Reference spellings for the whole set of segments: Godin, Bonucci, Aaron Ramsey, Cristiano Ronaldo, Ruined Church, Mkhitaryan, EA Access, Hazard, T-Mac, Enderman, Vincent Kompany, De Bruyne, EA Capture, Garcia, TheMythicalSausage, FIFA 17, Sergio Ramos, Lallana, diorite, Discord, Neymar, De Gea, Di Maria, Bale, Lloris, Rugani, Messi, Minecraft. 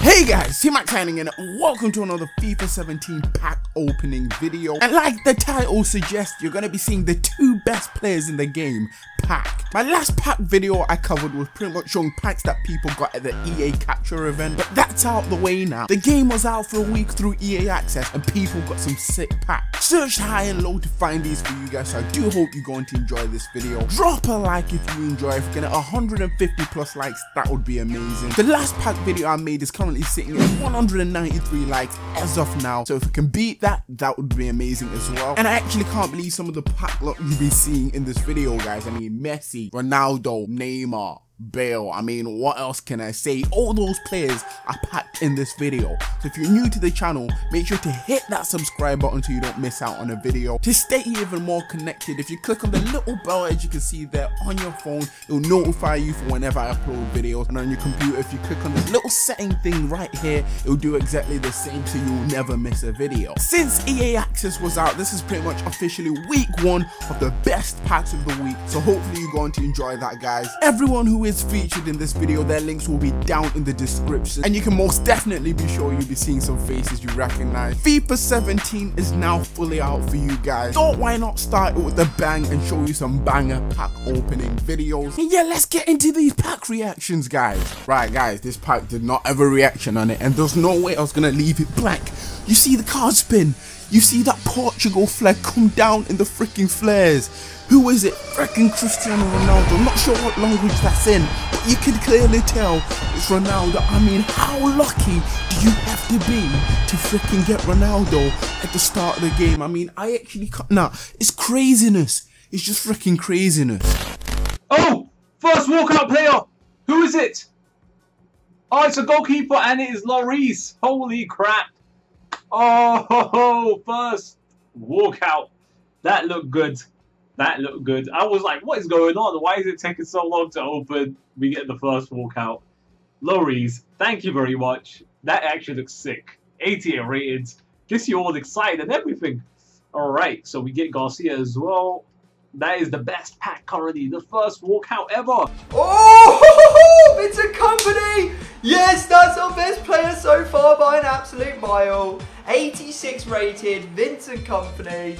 Hey guys, T-Mac signing in and welcome to another FIFA 17 pack opening video. And like the title suggests, you're going to be seeing the two best players in the game pack. My last pack video I covered was pretty much showing packs that people got at the EA Capture event, but that's out the way now. The game was out for a week through EA Access and people got some sick packs. Searched high and low to find these for you guys, so I do hope you're going to enjoy this video. Drop a like if you enjoy. If we get 150 plus likes, that would be amazing. The last pack video I made is currently sitting at 193 likes as of now, so if we can beat that would be amazing as well. And I actually can't believe some of the pack luck you've been seeing in this video, guys. I mean, Messi, Ronaldo, Neymar, Bale, I mean, what else can I say? All those players are packed in this video. So if you're new to the channel, make sure to hit that subscribe button so you don't miss out on a video. To stay even more connected, if you click on the little bell as you can see there on your phone, it'll notify you for whenever I upload videos. And on your computer, if you click on the little setting thing right here, it'll do exactly the same, so you'll never miss a video. Since EA Access was out, this is pretty much officially week one of the best packs of the week. So hopefully you're going to enjoy that, guys. Everyone who is featured in this video, their links will be down in the description, and you can most definitely be sure you'll be seeing some faces you recognize. FIFA 17 is now fully out for you guys. So why not start it with a bang and show you some banger pack opening videos? And yeah, let's get into these pack reactions, guys. Right, guys, this pack did not have a reaction on it, and there's no way I was gonna leave it blank. You see the card spin. You see that Portugal flag come down in the freaking flares. Who is it? Freaking Cristiano Ronaldo. I'm not sure what language that's in, but you can clearly tell it's Ronaldo. I mean, how lucky do you have to be to freaking get Ronaldo at the start of the game? I mean, I actually can't. Nah, it's craziness. It's just freaking craziness. Oh, first walkout player. Who is it? Oh, it's a goalkeeper, and it is Lloris. Holy crap. Oh, first walkout. That looked good. That looked good. I was like, what is going on? Why is it taking so long to open? We get the first walkout. Lloris, thank you very much. That actually looks sick. 88 rated. Gets you all excited and everything. All right, so we get Garcia as well. That is the best pack currently. The first walkout ever. Oh, Vincent Kompany. Yes, that's our best player so far by an absolute mile. 86 rated, Vincent Kompany.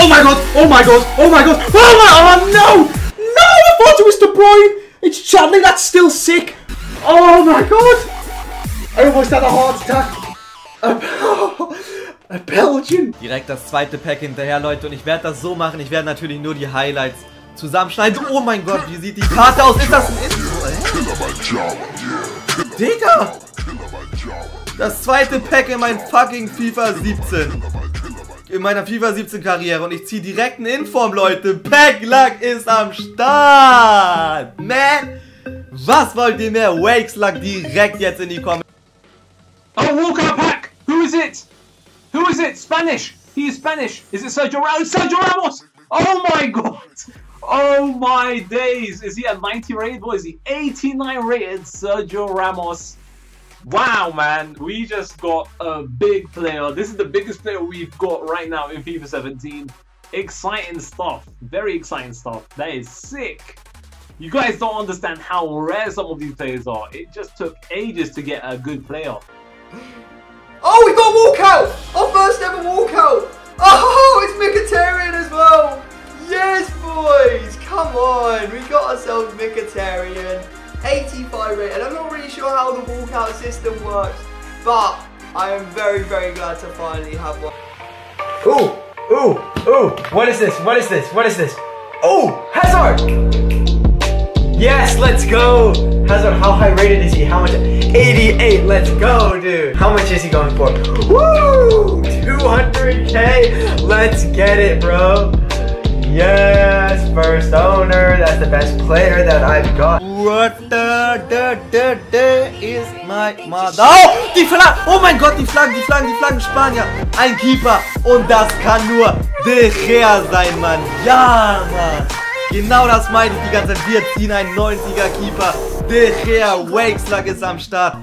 Oh my god, oh my god, oh my god, oh my, oh no! No, I thought it was De Bruyne! It's Chadley, that's still sick! Oh my god! I almost had a heart attack! A Belgian! Direkt das zweite Pack hinterher, Leute, und ich werde das so machen, ich werde natürlich nur die Highlights zusammenschneiden. Oh mein Gott, wie sieht die Karte aus? Ist das ein Intro? Digga! Das zweite Pack in mein fucking FIFA 17. In meiner FIFA 17 Karriere, und ich ziehe direkt eine Inform, Leute. Pack-Luck ist am Start. Man, was wollt ihr mehr? Wakes-Luck direkt jetzt in die Kommentare. Oh, Walker Pack! Who is it? Who is it? Spanish! He is Spanish! Is it Sergio Ramos? Sergio Ramos! Oh my god! Oh my days! Is he a 90 rated? What is he? 89 rated Sergio Ramos. Wow, man, we just got a big player. This is the biggest player we've got right now in FIFA 17. Exciting stuff. Very exciting stuff. That is sick. You guys don't understand how rare some of these players are. It just took ages to get a good player. Oh, we got a walkout! Our first ever walkout! Oh, it's Mkhitaryan as well! Yes, boys! Come on! We got ourselves Mkhitaryan. 85 rated. I'm not really sure how the walkout system works, but I am very, very glad to finally have one. Ooh, ooh, ooh. What is this? What is this? What is this? Oh, Hazard! Yes, let's go! Hazard, how high rated is he? How much? 88, let's go, dude! How much is he going for? Woo! 200k! Let's get it, bro! Yes, first owner, that's the best player that I've got. What the is my mother? Oh, die Flagge! Oh mein Gott, die Flaggen, die Flaggen, die Flaggen, Spanier. Ein Keeper, und das kann nur De Gea sein, Mann. Ja, Mann. Genau das meine ich die ganze Zeit. Wir ziehen einen 90er Keeper. De Gea, Wakeslack ist am Start.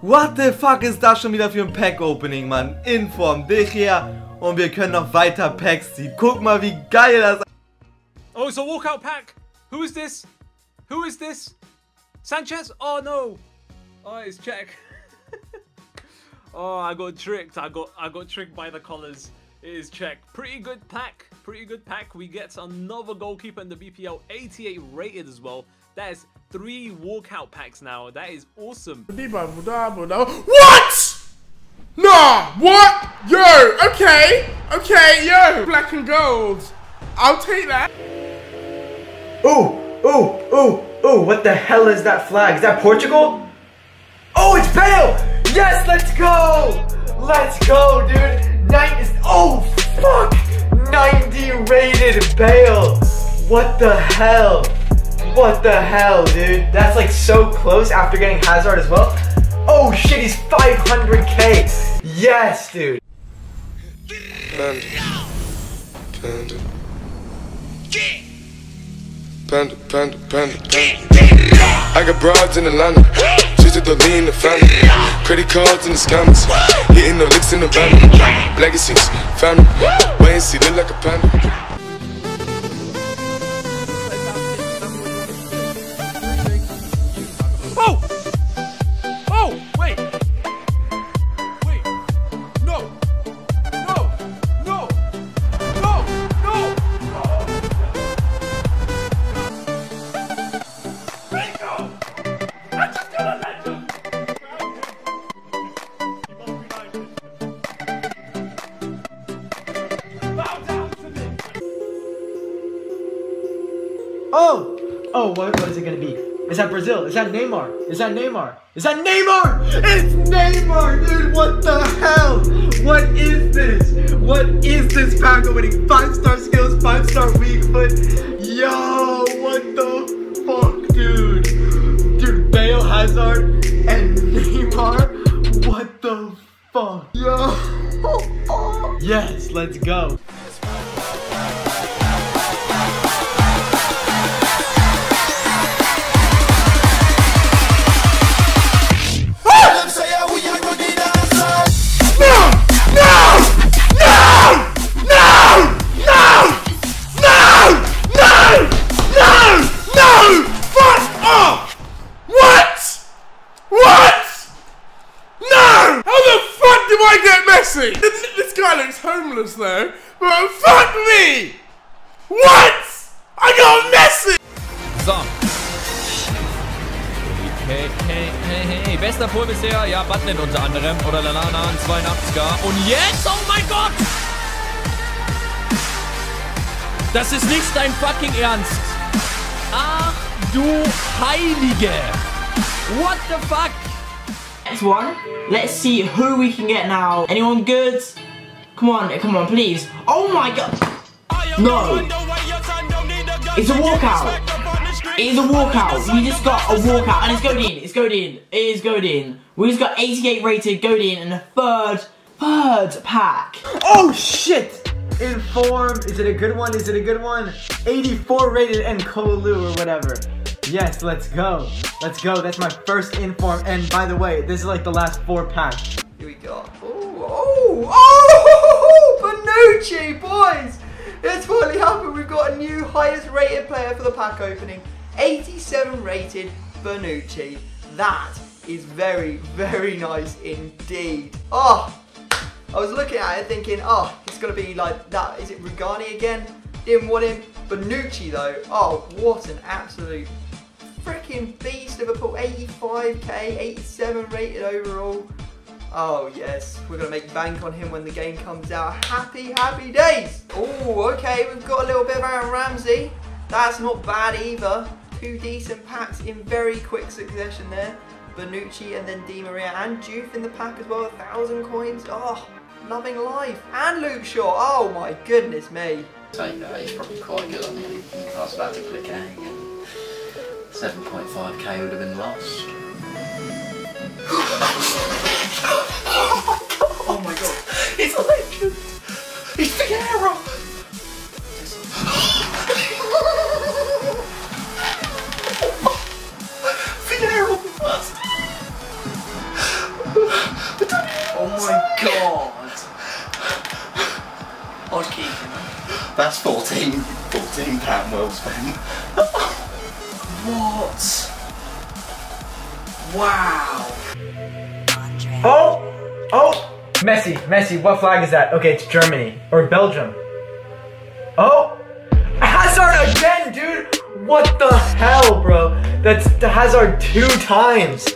What the fuck ist das schon wieder für ein Pack-Opening, Mann? Inform, De Gea. Und wir können noch weiter Packs ziehen. Guck mal, wie geil das. Oh, it's a walkout pack. Who is this? Who is this? Sanchez? Oh no. Oh, it's Czech. Oh, I got tricked. I got tricked by the collars. It is Czech. Pretty good pack. Pretty good pack. We get another goalkeeper in the BPL, 88 rated as well. That is 3 walkout packs now. That is awesome. What? Nah, what? Yo, okay. Okay, yo. Black and gold. I'll take that. Oh, oh, oh, oh. What the hell is that flag? Is that Portugal? Oh, it's Bale. Yes, let's go! Let's go, dude! Oh, fuck! 90 rated Bale! What the hell? What the hell, dude? That's like so close after getting Hazard as well. Oh shit, he's 500k! Yes, dude! Panda. Panda. Panda, panda, panda, panda. I got broads in Atlanta. She's at the lean, the family. Credit cards in the scammers. Hitting the licks in the van. Legacies, family. Wait and see, look like a panda. Oh, what is it gonna be? Is that Brazil? Is that Neymar? Is that Neymar? Is that Neymar? It's Neymar, dude! What the hell? What is this? What is this pack of winning? 5-star skills, 5-star weak foot. Yo, what the fuck, dude? Dude, Bale, Hazard, and Neymar? What the fuck? Yo! Yes, let's go. This guy looks homeless though, but fuck me! What? I got Messi! So. Hey, hey, hey, hey. Bester Pool bisher. Ja, Button unter anderem. Oder Lallana, 82er. Und jetzt, oh mein Gott! Das ist nicht dein fucking Ernst. Ach du Heilige! What the fuck? Next one. Let's see who we can get now. Anyone good? Come on, come on, please. Oh my god. No. It's a walkout. It is a walkout. We just got a walkout. And it's Godin. It's Godin. It is Godin. We just got 88 rated Godin in the third pack. Oh shit. In form. Is it a good one? Is it a good one? 84 rated and Kolu or whatever. Yes, let's go. Let's go. That's my first inform. And by the way, this is like the last 4 packs. Here we go. Oh, oh, Bonucci, boys. It's finally happened. We've got a new highest rated player for the pack opening. 87 rated Bonucci. That is very, very nice indeed. Oh, I was looking at it thinking, oh, it's going to be like that. Is it Rugani again? Didn't want him. Bonucci though. Oh, what an absolute freaking beast, Liverpool. 85k, 87 rated overall. Oh yes, we're gonna make bank on him when the game comes out. Happy, happy days. Oh, okay, we've got a little bit of Aaron Ramsey. That's not bad either. 2 decent packs in very quick succession there. Bonucci and then Di Maria and Juve in the pack as well. 1,000 coins. Oh, loving life. And Luke Shaw. Oh my goodness me. Saying that he's probably quite good on him. I was about to click A again. 7.5k would have been lost. Oh my god! It's a legend! It's the hero! Figaro first! Oh my god! I'll keep him. That's 14 pound well spent. What? Wow. Oh Oh! Messi, Messi, what flag is that? Okay, it's Germany. Or Belgium. Oh! Hazard again, dude! What the hell, bro? That's Hazard 2 times.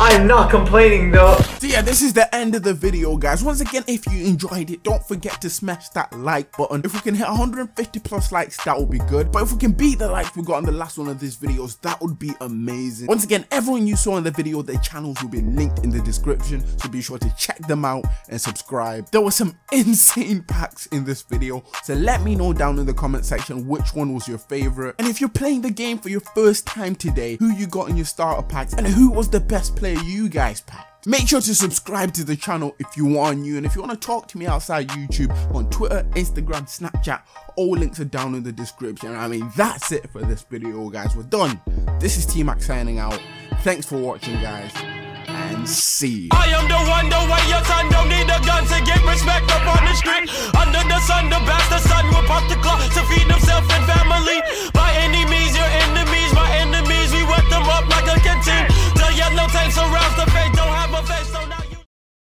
I'm not complaining though. So yeah, this is the end of the video, guys. Once again, if you enjoyed it, don't forget to smash that like button. If we can hit 150 plus likes, that would be good. But if we can beat the likes we got on the last one of these videos, that would be amazing. Once again, everyone you saw in the video, their channels will be linked in the description, so be sure to check them out and subscribe. There were some insane packs in this video, so let me know down in the comment section which one was your favorite. And if you're playing the game for your first time today, who you got in your starter packs and who was the best player you guys packed. Make sure to subscribe to the channel if you are new, and if you want to talk to me outside YouTube on Twitter, Instagram, Snapchat, all links are down in the description. I mean, that's it for this video, guys. We're done. This is T-Mac signing out. Thanks for watching, guys, and see you. I am the one, the way your son don't need a gun to get respect up on the street.